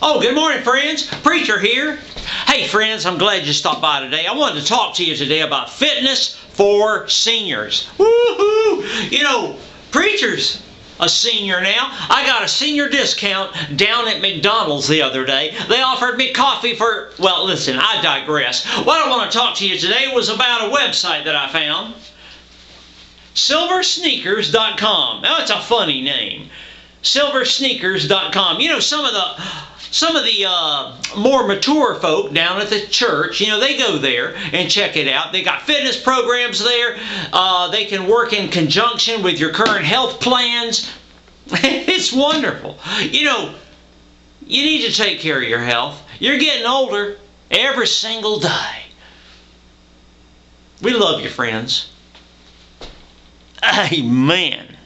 Oh, good morning, friends. Preacher here. Hey, friends, I'm glad you stopped by today. I wanted to talk to you today about fitness for seniors. Woohoo! You know, Preacher's a senior now. I got a senior discount down at McDonald's the other day. They offered me coffee for... Well, listen, I digress. What I want to talk to you today was about a website that I found. Silversneakers.com. Now, it's a funny name. Silversneakers.com. You know, some of the more mature folk down at the church, you know, they go there and check it out. They got fitness programs there. They can work in conjunction with your current health plans. It's wonderful. You know, you need to take care of your health. You're getting older every single day. We love you, friends. Amen.